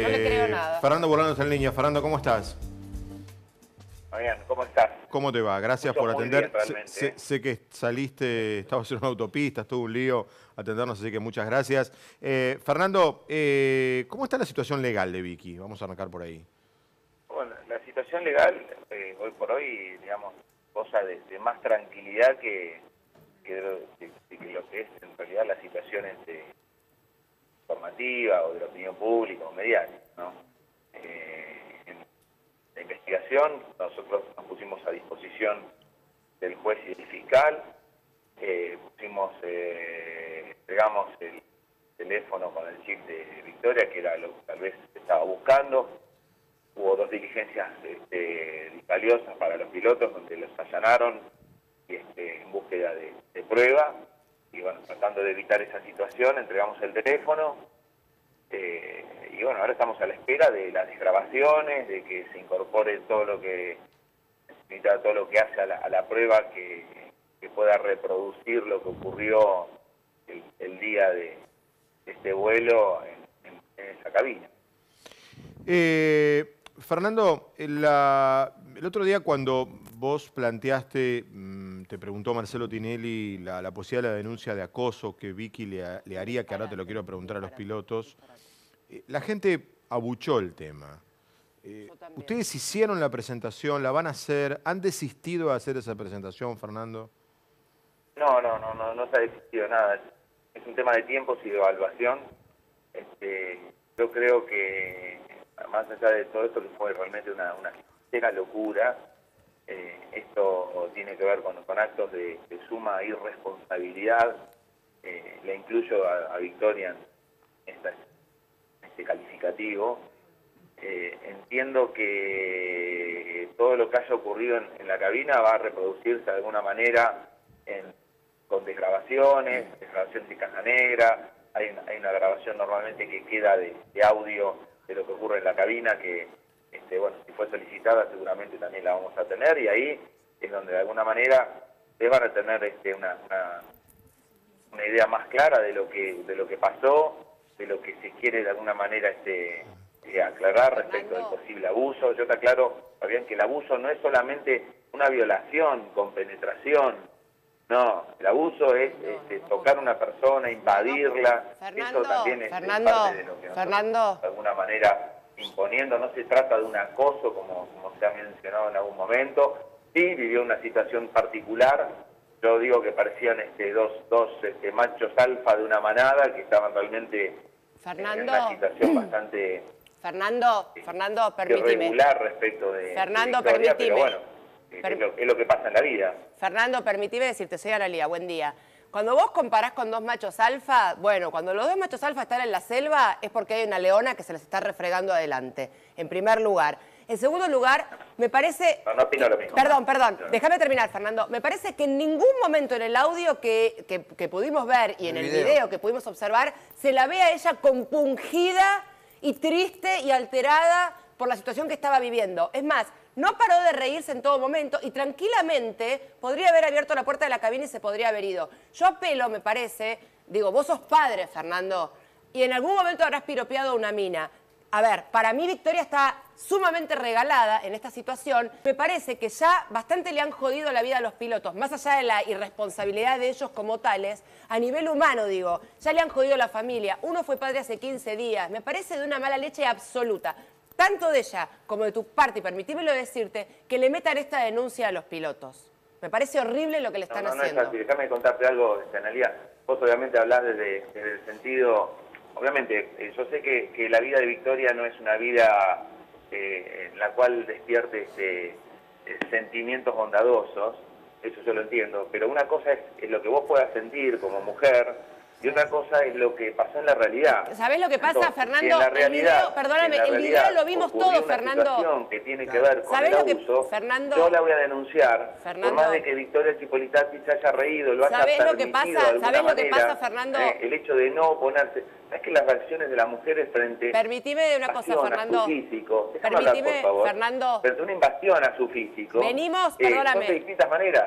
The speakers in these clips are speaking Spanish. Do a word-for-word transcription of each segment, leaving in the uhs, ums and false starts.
No eh, le creo nada. Fernando Burlando está en línea. Fernando, ¿cómo estás? Fabián, ¿cómo estás? ¿Cómo te va? Gracias por atender. Bien, sé, sé que saliste, estabas en una autopista, estuvo un lío atendernos, así que muchas gracias. Eh, Fernando, eh, ¿cómo está la situación legal de Vicky? Vamos a arrancar por ahí. Bueno, la situación legal, eh, hoy por hoy, digamos, cosa de, de más tranquilidad que, que, de, de, que lo que es en realidad la situación entre informativa o de la opinión pública o mediática, ¿no? Eh, en la investigación, nosotros nos pusimos a disposición del juez y del fiscal, eh, pusimos, eh, entregamos el teléfono con el chip de Victoria, que era lo que tal vez estaba buscando. Hubo dos diligencias este, valiosas para los pilotos, donde los allanaron este, en búsqueda de, de prueba. Y bueno, tratando de evitar esa situación, entregamos el teléfono. Eh, y bueno, ahora estamos a la espera de las desgrabaciones, de que se incorpore todo lo que necesita, todo lo que hace a la, a la prueba, que, que pueda reproducir lo que ocurrió el, el día de, de este vuelo en, en, en esa cabina. Eh, Fernando, la, el otro día cuando vos planteaste, te preguntó Marcelo Tinelli la, la posibilidad de la denuncia de acoso que Vicky le, le haría, que ahora te lo quiero preguntar a los pilotos, eh, la gente abuchó el tema. Eh, ¿Ustedes hicieron la presentación? ¿La van a hacer? ¿Han desistido de hacer esa presentación, Fernando? No, no, no, no, no se ha desistido nada. Es un tema de tiempos y de evaluación. Este, yo creo que más allá de todo esto, que fue realmente una, una ligera locura, eh, esto tiene que ver con, con actos de, de suma irresponsabilidad. Eh, le incluyo a, a Victoria en esta, este calificativo. Eh, entiendo que todo lo que haya ocurrido en, en la cabina va a reproducirse de alguna manera en, con desgrabaciones, desgrabaciones de caja negra. Hay una, hay una grabación normalmente que queda de, de audio de lo que ocurre en la cabina, que este, bueno, si fue solicitada seguramente también la vamos a tener, y ahí es donde de alguna manera ustedes van a tener este, una, una, una idea más clara de lo que de lo que pasó, de lo que se quiere de alguna manera este, eh, aclarar respecto del posible abuso. Yo te aclaro, Fabián, que el abuso no es solamente una violación con penetración. No, el abuso es este, tocar a una persona, invadirla. Fernando, eso también es, Fernando, es parte de lo que nosotros, Fernando, de alguna manera imponiendo. No se trata de un acoso, como, como se ha mencionado en algún momento. Sí, vivió una situación particular. Yo digo que parecían este, dos, dos este, machos alfa de una manada que estaban realmente, Fernando, en una situación bastante, Fernando, eh, Fernando, permíteme, irregular respecto de, Fernando, de Victoria, permíteme. Pero bueno, Es lo, es lo que pasa en la vida. Fernando, permitime decirte, soy Analía, buen día. Cuando vos comparás con dos machos alfa, bueno, cuando los dos machos alfa están en la selva es porque hay una leona que se les está refregando adelante, en primer lugar. En segundo lugar, me parece... No, no opino lo mismo. Perdón, perdón, déjame terminar, Fernando. Me parece que en ningún momento en el audio que, que, que pudimos ver y en el, el video. video que pudimos observar, se la ve a ella compungida y triste y alterada por la situación que estaba viviendo. Es más, no paró de reírse en todo momento y tranquilamente podría haber abierto la puerta de la cabina y se podría haber ido. Yo apelo, me parece, digo, vos sos padre, Fernando, y en algún momento habrás piropeado una mina. A ver, para mí Victoria está sumamente regalada en esta situación. Me parece que ya bastante le han jodido la vida a los pilotos, más allá de la irresponsabilidad de ellos como tales, a nivel humano, digo, ya le han jodido la familia. Uno fue padre hace quince días, me parece de una mala leche absoluta. Tanto de ella como de tu parte, y permitímelo decirte, que le metan esta denuncia a los pilotos. Me parece horrible lo que le están no, no, no haciendo. No, no, déjame contarte algo, Analía. Vos obviamente hablás desde, desde el sentido... Obviamente, eh, yo sé que, que la vida de Victoria no es una vida eh, en la cual despierte este, eh, sentimientos bondadosos, eso yo lo entiendo, pero una cosa es, es lo que vos puedas sentir como mujer... Y otra cosa es lo que pasó en la realidad. ¿Sabés lo que pasa, Entonces, Fernando? En la realidad, el video, perdóname, en la realidad, el video lo vimos todo, Fernando. Situación que tiene claro. que ver con el abuso, que, Fernando, yo la voy a denunciar. Fernando, por más de que Victoria Xipolitakis se haya reído, lo haya permitido de alguna manera. ¿Sabés lo que pasa, Fernando? Eh, el hecho de no oponerse. ¿Sabés que las reacciones de las mujeres frente Permitime de una invasión cosa, Fernando. a su físico? Déjame Permitime, hablar, por favor. Fernando. Frente una invasión a su físico. Venimos, perdóname. Eh, de distintas maneras.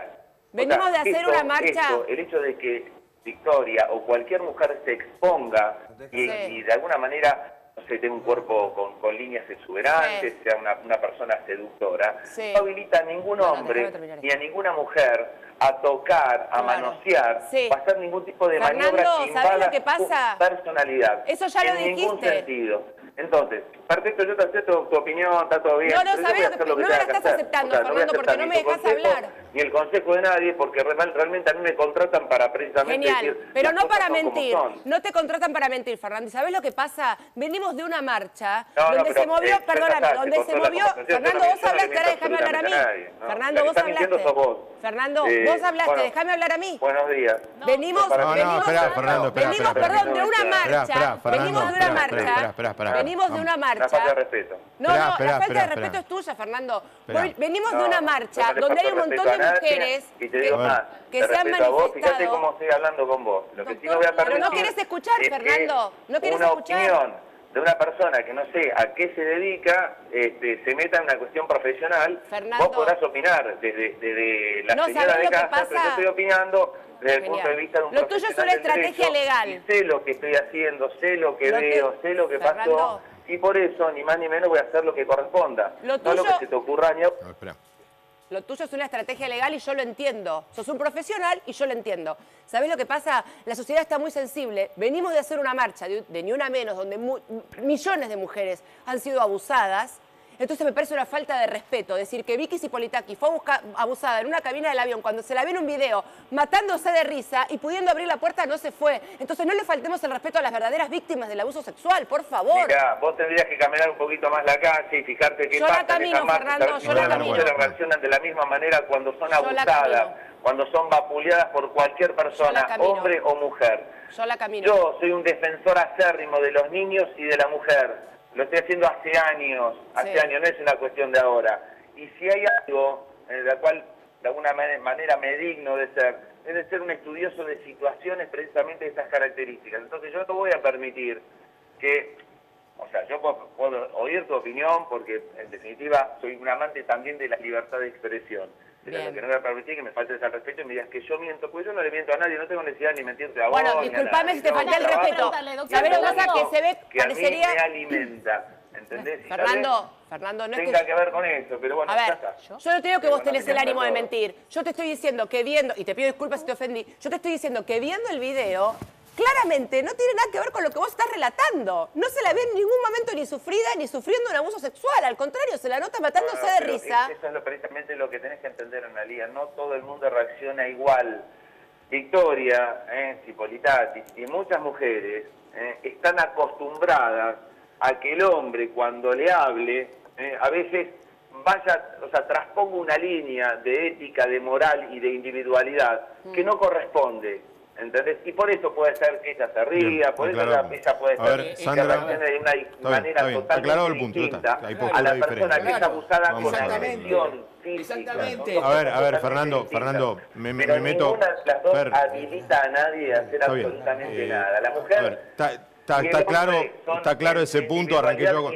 Venimos o sea, de hacer esto, una marcha. Esto, el hecho de que Victoria o cualquier mujer se exponga y, sí. y de alguna manera se tenga un cuerpo con, con líneas exuberantes, sí, sea una, una persona seductora, sí, no habilita a ningún hombre, no, no, ni a ninguna mujer a tocar, a claro, manosear, sí, o a hacer ningún tipo de Fernando, maniobra que invada lo que pasa? Su personalidad. Eso ya lo dijiste. En ningún sentido. Entonces, perfecto, yo te acepto tu opinión, está todo bien. No, no, sabes lo que, lo que no me la estás aceptando, o sea, Fernando, no porque no me dejas consejo, hablar. Ni el consejo de nadie, porque realmente a mí me contratan para precisamente genial, decir, pero no para mentir. No te contratan para mentir, Fernando. ¿Sabes lo que pasa? Venimos de una marcha no, donde no, pero, se movió, eh, perdóname, acá, donde se movió... Fernando, vos hablaste, ahora déjame hablar a mí. Fernando, vos hablaste. Fernando, eh, vos hablaste, bueno, déjame hablar a mí. Buenos días. Venimos, no, no, venimos, esperá, Fernando, esperá, venimos esperá, perdón, de una marcha. Esperá, esperá, venimos de una marcha. Venimos de una marcha. La falta de respeto. No, no, esperá, la falta esperá, de respeto esperá. es tuya, Fernando. Esperá. Venimos no, de una marcha no donde hay un montón de mujeres y te digo que, más, que te se han manifestado. Vos, fíjate cómo estoy hablando con vos. Lo que sí no voy a permitir. Pero no querés escuchar, Fernando. No querés escuchar. De una persona que no sé a qué se dedica, este, se meta en una cuestión profesional, Fernando, vos podrás opinar desde, desde la no señora de casa, pero yo estoy opinando desde genial, el punto de vista de un lo tuyo es una estrategia legal. Sé lo que estoy haciendo, sé lo que lo veo, que... sé lo que Fernando, pasó, y por eso, ni más ni menos, voy a hacer lo que corresponda. Lo tuyo... No lo que se te ocurra ni a... No, espera. Lo tuyo es una estrategia legal y yo lo entiendo. Sos un profesional y yo lo entiendo. ¿Sabés lo que pasa? La sociedad está muy sensible. Venimos de hacer una marcha, de, de ni una menos, donde mu millones de mujeres han sido abusadas. Entonces me parece una falta de respeto decir que Victoria Xipolitakis fue abusada en una cabina del avión cuando se la ve en un video matándose de risa y pudiendo abrir la puerta no se fue. Entonces no le faltemos el respeto a las verdaderas víctimas del abuso sexual, por favor. Mirá, vos tendrías que caminar un poquito más la calle y fijarte qué yo pasa. La camino, en Fernando, marcha, yo la camino, Fernando, yo la camino. Reaccionan de la misma manera cuando son yo abusadas, cuando son vapuleadas por cualquier persona, hombre o mujer. Yo la camino. Yo soy un defensor acérrimo de los niños y de la mujer. Lo estoy haciendo hace años, hace sí. años, no es una cuestión de ahora. Y si hay algo en la cual de alguna manera me digno de ser, es de ser un estudioso de situaciones precisamente de estas características. Entonces yo no voy a permitir que, o sea, yo puedo, puedo oír tu opinión porque en definitiva soy un amante también de la libertad de expresión. Pero lo que no me permití que me faltes al respeto y me digas que yo miento, porque yo no le miento a nadie, no tengo necesidad ni mentirte a vos. Bueno, disculpame si te falté el respeto. ¿Sabés lo que pasa? Que se ve, que parecería... a mí me alimenta, ¿entendés? Fernando, Fernando, no es que... tenga que ver con eso, pero bueno, ya está. Yo no te digo que vos tenés el ánimo de mentir. Yo te estoy diciendo que viendo, y te pido disculpas si te ofendí, yo te estoy diciendo que viendo el video... claramente no tiene nada que ver con lo que vos estás relatando. No se la ve en ningún momento ni sufrida ni sufriendo un abuso sexual. Al contrario, se la nota matándose no, no, de risa. Eso es lo, precisamente lo que tenés que entender, Analía. No todo el mundo reacciona igual. Victoria eh, Xipolitakis y muchas mujeres eh, están acostumbradas a que el hombre, cuando le hable, eh, a veces vaya, o sea, transponga una línea de ética, de moral y de individualidad mm. que no corresponde. ¿Entendés? Y por eso puede ser que ella se ría, bien, por eso la, ella puede ser ver, que Sandra, reaccione de una bien, manera totalmente distinta a la persona que es abusada con agresión física. Exactamente. A ver, a ver, Fernando, Fernando, me, me, me meto... Pero ninguna de las dos ver, habilita a nadie a hacer absolutamente eh, nada. La mujer... Está, Está, está, claro, está claro ese punto, arranqué yo con...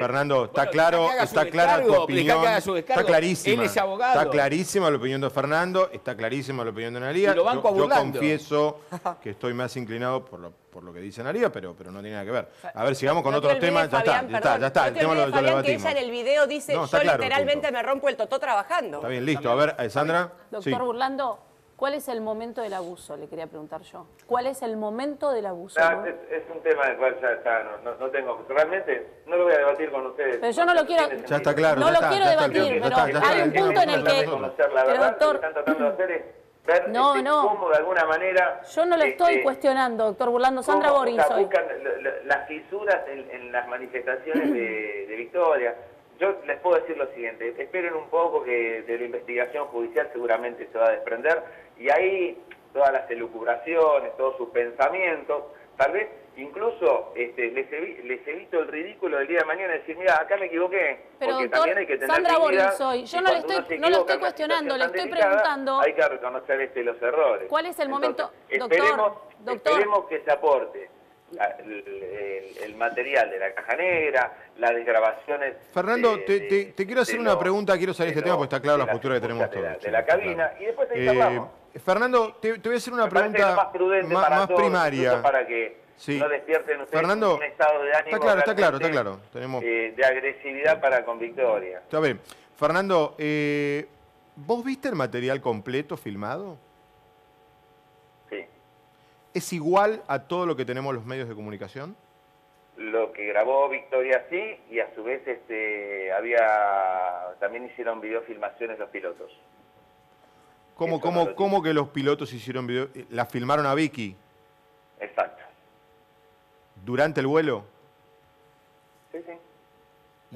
Fernando, está claro, está clara tu opinión, está clarísima, está clarísima la opinión de Fernando, está clarísima la opinión de Analía, yo, yo confieso que estoy más inclinado por lo, por lo que dice Analía, pero, pero no tiene nada que ver. A ver, sigamos con otros temas, ya está, ya está, ya está, el tema lo debatimos. Que ella en el video dice, yo literalmente me rompo el totó trabajando. Está bien, listo, a ver, Sandra. Doctor Burlando. ¿Cuál es el momento del abuso? Le quería preguntar yo. ¿Cuál es el momento del abuso? Nah, ¿no? es, es un tema del cual ya está, no, no, no tengo... Realmente no lo voy a debatir con ustedes. Pero yo no lo quiero... Ya está claro. No ya lo está, quiero debatir, pero hay un punto en el que... La verdad, doctor... lo que están tratando de hacer es ver no, este, no. cómo de alguna manera... Yo no lo estoy este, cuestionando, doctor Burlando. Sandra Borghi soy. Buscan las fisuras en, en las manifestaciones de, de Victoria. Yo les puedo decir lo siguiente, esperen un poco que de la investigación judicial seguramente se va a desprender y ahí todas las elucubraciones, todos sus pensamientos, tal vez incluso este, les, evi les evito el ridículo del día de mañana y decir, mira, acá me equivoqué, pero porque doctor, también hay que tener Sandra Borghi soy, yo no, le estoy, equivoca, no lo estoy cuestionando, le estoy delicada, preguntando... Hay que reconocer este, los errores. ¿Cuál es el Entonces, momento, esperemos, doctor? Esperemos que se aporte. El, el, el material de la caja negra, las desgrabaciones... Fernando, de, te, te, te quiero hacer una no, pregunta, quiero salir de este no, tema porque está claro la, la postura que tenemos de todos. La, de la cabina, claro. Y después ahí eh, Fernando, te, te voy a hacer una Me pregunta más, más, más todos, primaria. Para que sí. no despierten ustedes Fernando, un estado de ánimo está claro, está claro, está claro. Tenemos... eh, de agresividad para con Victoria. Está bien. Fernando, eh, ¿vos viste el material completo filmado? Sí. ¿Es igual a todo lo que tenemos los medios de comunicación? Lo que grabó Victoria sí, y a su vez este, había también hicieron videofilmaciones los pilotos. ¿Cómo, cómo, no cómo que los pilotos hicieron video? ¿La filmaron a Vicky? Exacto. ¿Durante el vuelo? Sí, sí.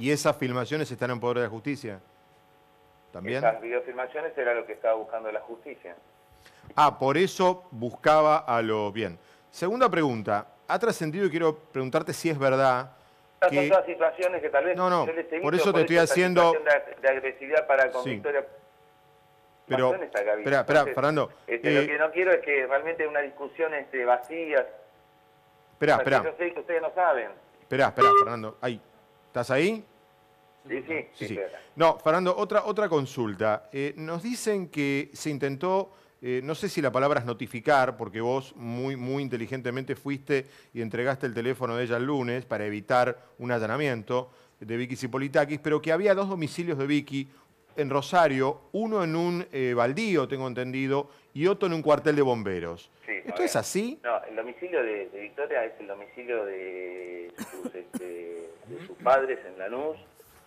¿Y esas filmaciones están en poder de la justicia? ¿También? Esas videofilmaciones era lo que estaba buscando la justicia. Ah, por eso buscaba a lo bien. Segunda pregunta. Ha trascendido y quiero preguntarte si es verdad que... Son todas situaciones que tal vez... No, no, yo les evito, por eso te por estoy haciendo... De, de agresividad para con sí. Victoria... Pero, espera, espera, Fernando... Este, eh... Lo que no quiero es que realmente una discusión este, vacía... Espera, espera. Yo sé que ustedes no saben. Espera, espera, Fernando. Ahí. ¿Estás ahí? Sí, sí. sí, sí, sí. No, Fernando, otra, otra consulta. Eh, nos dicen que se intentó... Eh, no sé si la palabra es notificar, porque vos muy, muy inteligentemente fuiste y entregaste el teléfono de ella el lunes para evitar un allanamiento de Vicky Xipolitakis, pero que había dos domicilios de Vicky en Rosario, uno en un eh, baldío, tengo entendido, y otro en un cuartel de bomberos. Sí, ¿Esto es así? No, el domicilio de, de Victoria es el domicilio de sus, este, de sus padres en Lanús,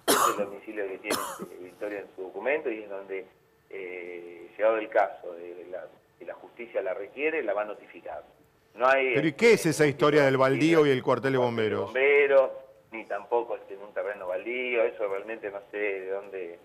es el domicilio que tiene Victoria en su documento y es donde... Eh, llegado el caso de la, de la justicia la requiere, la va a notificar. No hay, ¿Pero y qué es esa historia del baldío y el cuartel de bomberos? Bomberos, ni tampoco en un terreno baldío, eso realmente no sé de dónde,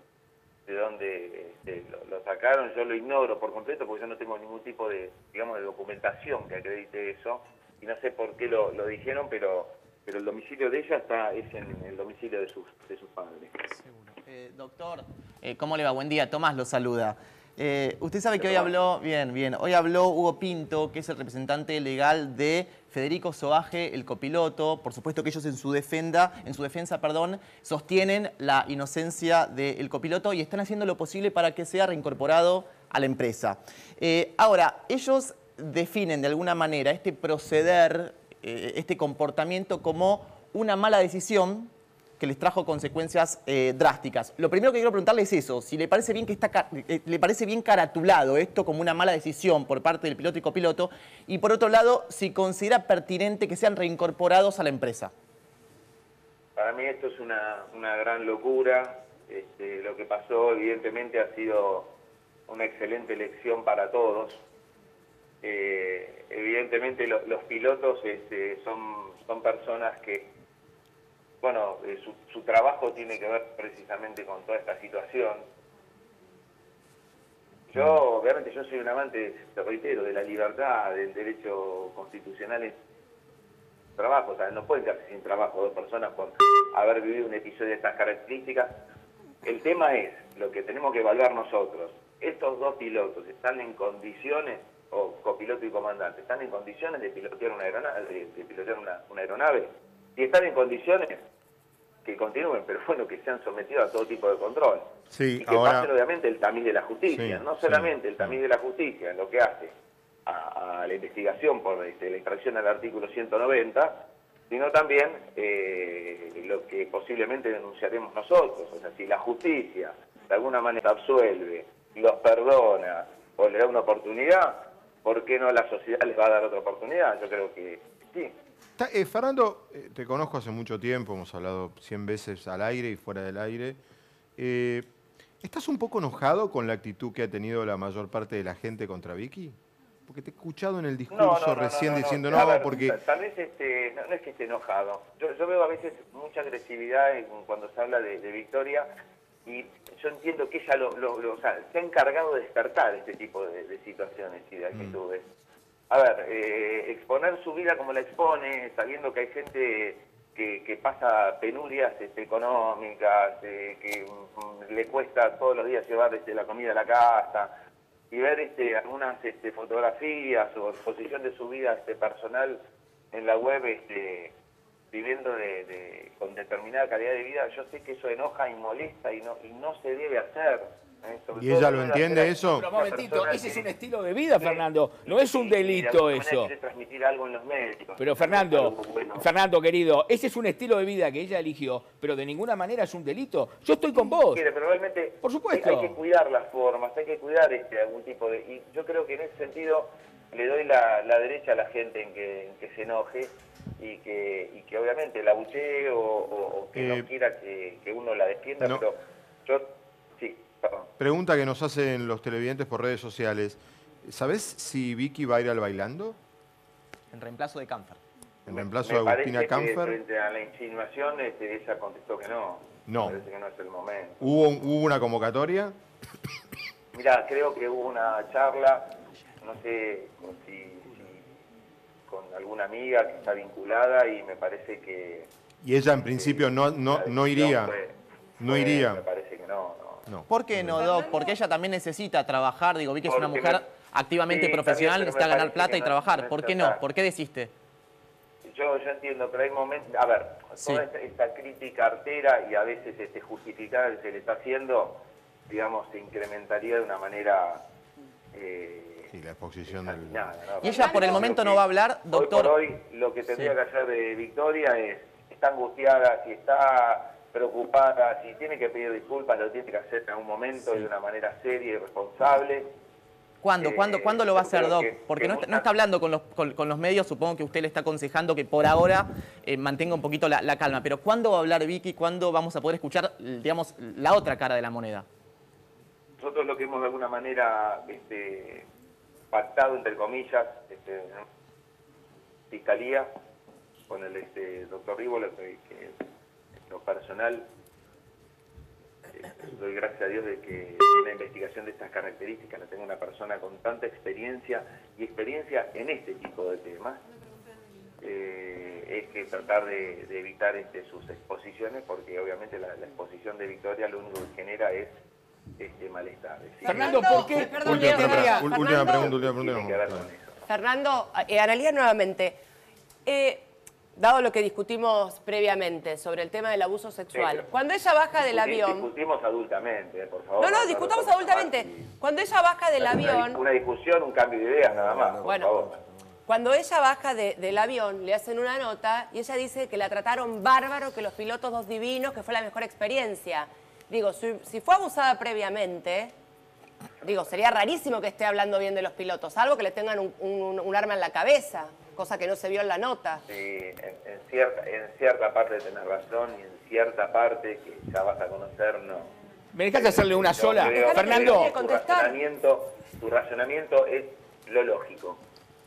de dónde este, lo, lo sacaron, yo lo ignoro por completo porque yo no tengo ningún tipo de, digamos, de documentación que acredite eso y no sé por qué lo, lo dijeron, pero, pero el domicilio de ella está, es en el domicilio de sus, de sus padres. Seguro. Eh, doctor, eh, ¿cómo le va? Buen día. Tomás lo saluda. Eh, usted sabe que hoy habló, bien, bien, hoy habló Hugo Pinto, que es el representante legal de Federico Soaje, el copiloto. Por supuesto que ellos en su defensa, en su defensa, perdón, sostienen la inocencia del copiloto y están haciendo lo posible para que sea reincorporado a la empresa. Eh, ahora, ellos definen de alguna manera este proceder, eh, este comportamiento como una mala decisión que les trajo consecuencias eh, drásticas. Lo primero que quiero preguntarle es eso, si le parece bien que está, eh, le parece bien caratulado esto como una mala decisión por parte del piloto y copiloto, y por otro lado, si considera pertinente que sean reincorporados a la empresa. Para mí esto es una, una gran locura. Este, lo que pasó evidentemente ha sido una excelente lección para todos. Eh, evidentemente lo, los pilotos este, son, son personas que Bueno, eh, su, su trabajo tiene que ver precisamente con toda esta situación. Yo, obviamente, yo soy un amante, te reitero, de la libertad, del derecho constitucional en trabajo. O sea, no pueden quedarse sin trabajo dos personas por haber vivido un episodio de estas características. El tema es, lo que tenemos que evaluar nosotros, estos dos pilotos están en condiciones, o copiloto y comandante, están en condiciones de pilotear una aeronave, de, de pilotear una, una aeronave. Y están en condiciones que continúen, pero bueno, que sean sometidos a todo tipo de control. Sí, y que ahora... pasen obviamente el tamiz de la justicia, sí, no solamente sí, el tamiz sí. de la justicia en lo que hace a, a la investigación por este, la infracción al artículo ciento noventa, sino también eh, lo que posiblemente denunciaremos nosotros. O sea, si la justicia de alguna manera absuelve, los perdona o le da una oportunidad, ¿por qué no la sociedad les va a dar otra oportunidad? Yo creo que sí. Eh, Fernando, eh, te conozco hace mucho tiempo, hemos hablado cien veces al aire y fuera del aire. Eh, ¿Estás un poco enojado con la actitud que ha tenido la mayor parte de la gente contra Vicky? Porque te he escuchado en el discurso no, no, no, recién no, no, diciendo no, no ver, porque... Tal vez este, no, no es que esté enojado. Yo, yo veo a veces mucha agresividad en, cuando se habla de, de Victoria y yo entiendo que ella lo, lo, lo, o sea, se ha encargado de descartar este tipo de, de situaciones y de actitudes. Mm. A ver, eh, exponer su vida como la expone, sabiendo que hay gente que, que pasa penurias este, económicas, eh, que mm, le cuesta todos los días llevar este, la comida a la casa, y ver este, algunas este, fotografías o exposición de su vida este, personal en la web, este, viviendo de, de, con determinada calidad de vida, yo sé que eso enoja y molesta y no, y no se debe hacer. ¿Y ella lo entiende eso? Pero un momentito, ese es un estilo de vida, Fernando. No es un delito eso. Pero Fernando, Fernando querido, ese es un estilo de vida que ella eligió, pero de ninguna manera es un delito. Yo estoy con vos. Pero realmente por supuesto. Hay que cuidar las formas, hay que cuidar este, algún tipo de... Y yo creo que en ese sentido le doy la, la derecha a la gente en que, en que se enoje y que, y que obviamente la buchee o, o, o que eh, no quiera que, que uno la defienda, no. Pero yo... Sí, perdón. Pregunta que nos hacen los televidentes por redes sociales. ¿Sabés si Vicky va a ir al Bailando? En reemplazo de Canfer. En reemplazo me, me de Agustina Canfer. Frente a la insinuación, este, ella contestó que no. No. Me parece que no es el momento. ¿Hubo, un, hubo una convocatoria? Mirá, creo que hubo una charla, no sé si, si con alguna amiga que está vinculada y me parece que... Y ella en principio eh, no, no, no iría. Fue, no fue, iría. Me parece que no, no. no. ¿Por qué no, Doc? Porque ella también necesita trabajar. Digo, vi que es una mujer me... activamente sí, profesional, necesita ganar plata y no, trabajar. No, ¿por qué no? ¿Por qué desiste? Yo, yo entiendo, pero hay momentos... A ver, sí. Toda esta, esta crítica artera y a veces este, justificada que se le está haciendo, digamos, se incrementaría de una manera... Eh, y la exposición del... Nada, nada, y ella por el momento que, no va a hablar, doctor. Hoy por hoy lo que tendría sí. que hacer de Victoria es, está angustiada, si está preocupada, si tiene que pedir disculpas, lo tiene que hacer en algún momento sí. de una manera seria y responsable. ¿Cuándo? Eh, ¿Cuándo, ¿cuándo lo va a hacer, Doc? Que, Porque que no, está, no está hablando con los, con, con los medios, supongo que usted le está aconsejando que por ahora eh, mantenga un poquito la, la calma. Pero ¿cuándo va a hablar Vicky? ¿Cuándo vamos a poder escuchar, digamos, la otra cara de la moneda? Nosotros lo que hemos de alguna manera... Este, pactado, entre comillas, este, ¿no? Fiscalía, con el este, doctor Rívolo, que, que lo personal, eh, doy gracias a Dios de que una investigación de estas características la tenga una persona con tanta experiencia, y experiencia en este tipo de temas, eh, es que tratar de, de evitar este, sus exposiciones, porque obviamente la, la exposición de Victoria lo único que genera es Este malestar. ¿Sí? Fernando, ¿por qué? Perdón, última, pregunta, Fernando, última pregunta, última pregunta. No, no. Fernando, eh, Analía nuevamente. Eh, dado lo que discutimos previamente sobre el tema del abuso sexual, sí, cuando ella baja del avión... Discutimos adultamente, eh, por favor. No, no, discutamos adultamente. Y... Cuando ella baja del una, avión... Una discusión, un cambio de ideas nada más, por bueno, favor. Cuando ella baja de, del avión, le hacen una nota y ella dice que la trataron bárbaro, que los pilotos dos divinos, que fue la mejor experiencia. Digo, si, si fue abusada previamente, digo, sería rarísimo que esté hablando bien de los pilotos, salvo que le tengan un, un, un arma en la cabeza, cosa que no se vio en la nota. Sí, en, en, cierta, en cierta parte tenés razón y en cierta parte, que ya vas a conocer, no. ¿Me dejaste hacerle una no, sola? Creo, Fernando, tu racionamiento, tu racionamiento es lo lógico.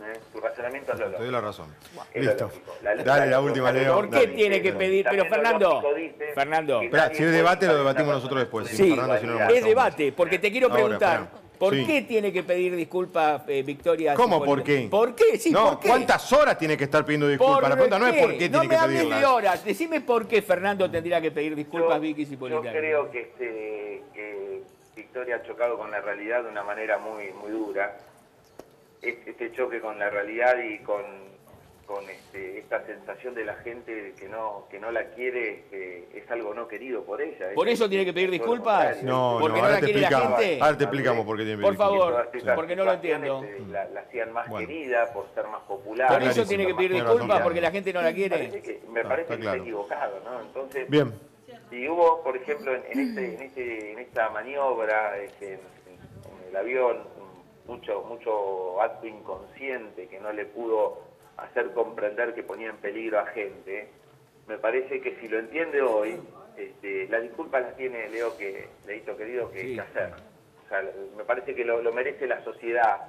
¿Eh? Tu razonamiento es lo lógico. Te doy la razón. Es listo. La, la, dale la, la última, Leo. ¿Por qué dale, tiene que pedir? Pero Fernando, dice, Fernando. Espera, si es debate lo debatimos nosotros después. Sí, Fernando, si no es debate, porque te quiero preguntar. Ahora, ¿por sí. qué tiene que pedir disculpas, eh, Victoria? ¿Cómo por qué? ¿Por qué? Sí, no, ¿por qué? ¿Cuántas horas tiene que estar pidiendo disculpas? La pregunta no es por qué no tiene que pedirlas. No me hables de horas. Decime por qué Fernando tendría que pedir disculpas, yo, Vicky Xipolitakis. Yo creo que, este, que Victoria ha chocado con la realidad de una manera muy, muy dura. Este choque con la realidad y con, con este, esta sensación de la gente que no, que no la quiere, eh, es algo no querido por ella. ¿Por eso tiene que pedir disculpas? No, no, ahora te explicamos por qué tiene que pedir disculpas. Por favor, porque no lo entiendo. La, la hacían más bueno. querida por ser más popular. ¿Por eso tiene que pedir disculpas? ¿Porque la gente no la quiere? Parece que, me no, parece que claro. está equivocado, ¿no? Entonces, bien. Y hubo, por ejemplo, en, en, este, en, este, en esta maniobra, este, en, en el avión... Mucho, mucho acto inconsciente que no le pudo hacer comprender que ponía en peligro a gente. Me parece que si lo entiende hoy, este, la disculpa la tiene Leo, que Leito querido, que, sí. que hacer. O sea, me parece que lo, lo merece la sociedad,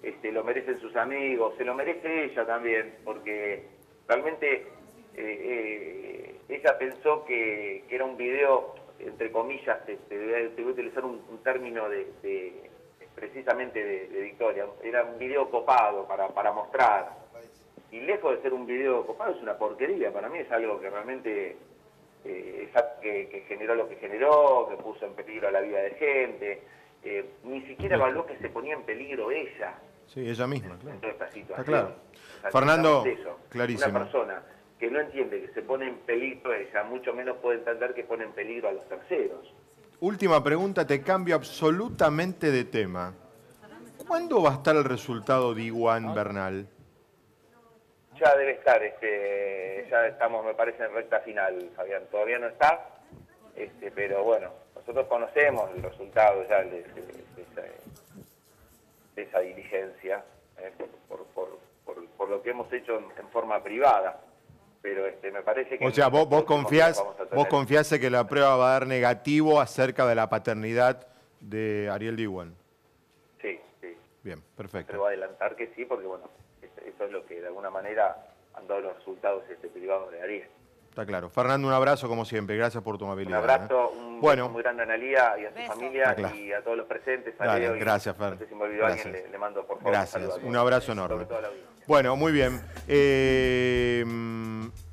este, lo merecen sus amigos, se lo merece ella también, porque realmente eh, eh, ella pensó que, que era un video, entre comillas, te, te, te voy a utilizar un, un término de... de precisamente de, de Victoria, era un video copado para, para mostrar, y lejos de ser un video copado es una porquería. Para mí es algo que realmente eh, es, que, que generó lo que generó, que puso en peligro a la vida de gente, eh, ni siquiera evaluó que se ponía en peligro ella. Sí, ella misma, en, claro. En toda esta situación. Está claro. O sea, Fernando, eso, clarísimo. Una persona que no entiende que se pone en peligro ella, mucho menos puede entender que pone en peligro a los terceros. última pregunta, te cambio absolutamente de tema. ¿Cuándo va a estar el resultado de Diwan Bernal? Ya debe estar, este, ya estamos, me parece, en recta final, Fabián. Todavía no está, este, pero bueno, nosotros conocemos el resultado ya de, de, de, esa, de esa diligencia, eh, por, por, por, por lo que hemos hecho en, en forma privada. Pero este, me parece que... O sea, vos, vos confías vos confías que la prueba va a dar negativo acerca de la paternidad de Ariel Diwan. Sí, sí. Bien, perfecto. Pero voy a adelantar que sí, porque bueno... Eso es lo que de alguna manera han dado los resultados este privado de Ariel. Está claro. Fernando, un abrazo como siempre. Gracias por tu amabilidad. Un abrazo, ¿eh? un bueno. muy grande a Analía y a su Beso. familia claro. y a todos los presentes. Dale, y, gracias, Fer. No sé si me olvidó gracias. alguien, le, le mando por favor. Gracias, un, un abrazo enorme. Bueno, muy bien. Eh,